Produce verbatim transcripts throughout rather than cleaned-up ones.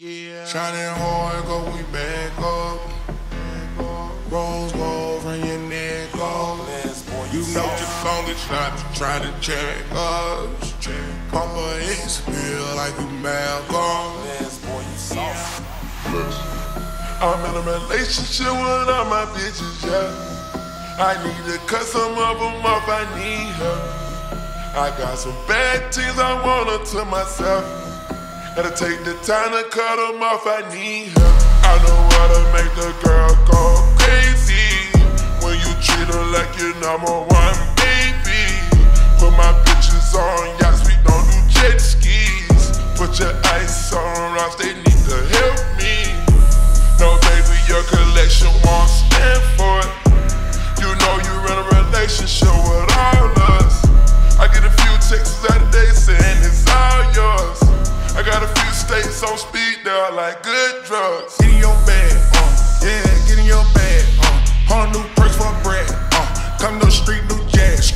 Yeah. Shining hard, go, we back up. Rose gold from your neck off. You know your song is not to try to check us. Papa is here like you Malcolm. I'm in a relationship with all my bitches, yeah. I need to cut some of them off, I need her. I got some bad things I want her to myself. Gotta take the time to cut them off, I need her. I know how to make the girl go crazy when you treat her like your number one baby. Put my bitches on yachts, we don't do jet skis. Put your ice on rocks, they need to help me. No baby, your collection won't stand for it. You know you in a relationship with all us. I get a few texts out of day saying it's all yours. I got a few states on speed, they're like good drugs. Get in your bag, uh, yeah, get in your bag, uh. On a new purse for a bread, uh. Come to the street, new jazz.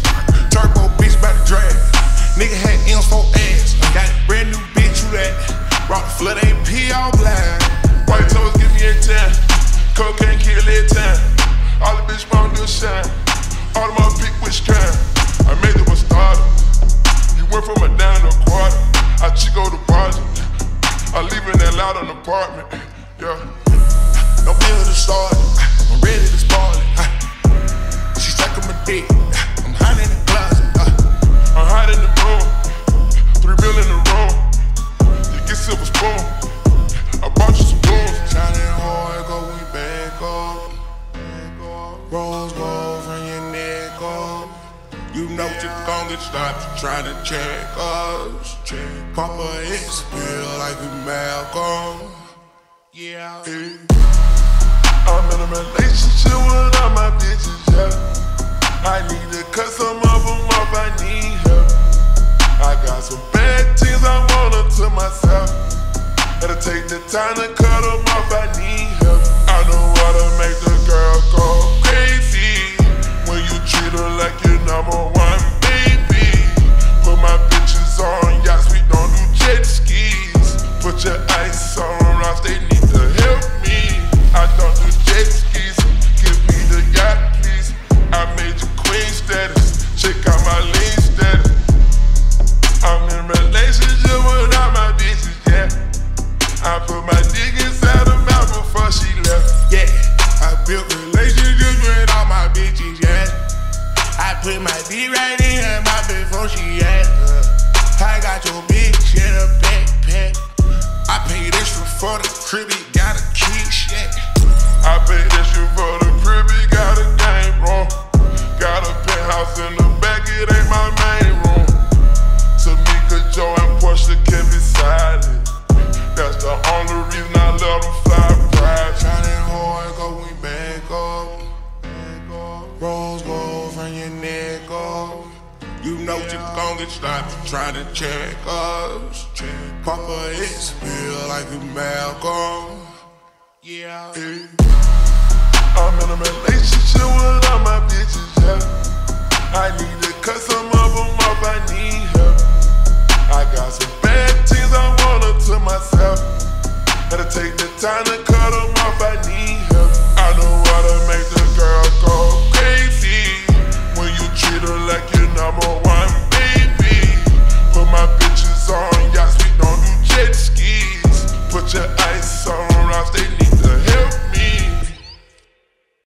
Turbo bitch by the drag. Nigga had M's for ass. Got a brand new bitch, you that. Rock flood A P all black. White toes, give me a ten. Cocaine kill a ten. All the bitch won't do shine. All of my pick which kind. I made it a starter. You went from a dime to a quarter. I Chico the project, I leave in that loud an apartment, yeah. No bill to start, I'm ready to start it. She's like I'm a dick, I'm hiding in the closet. I'm hiding in the room, three bill in the room. You get silver spoon, I bought you some booze. Shining hard, go we back up. Rose gold from your neck up. You know yeah. You're gonna stop trying to check us. Check. Papa is here like you Malcolm. Yeah. Hey. I'm in a relationship with all my bitches, yeah. I need to cut some of them off, I need her. I got some bad things I want her to myself. Gotta take the time to cut them off, I need her. I know how to make the girl go crazy when you treat her like your number one baby. Put my bitches on yachts, we don't do jet skis. Put your ice on rocks, they need to help me. I don't do jet skis, give me the yacht please. I made you queen status, check out my lean status. I'm in a relationship with all my bitches, yeah. I put my dick inside her mouth before she left, yeah. I built relationships with all my bitches, yeah. I put my dick right in her mouth before she asked her. I got your bitch in a backpack. I paid extra for the crib, it got a key, shit. I paid extra for the crib, it got a game room. Got a penthouse in the back, it ain't my main room. Tamika, Joe, and Portia can be silent. That's the only reason I love them fly private. Shining hard, go we back up. Rose gold from your neck off. You know yeah. You're gonna get stopped trying to check us. Check Papa is here like you Malcolm. Yeah. Hey. I'm in a relationship with all my bitches, yeah. I need to cut some of them off, I need her. I got some bad things I want her to myself. Gotta take the time to cut them off, I need her. I know how to make the girl go crazy when you treat her like your number one baby. Put my bitches on yachts, we don't do jet skis. Put your ice on rocks, they need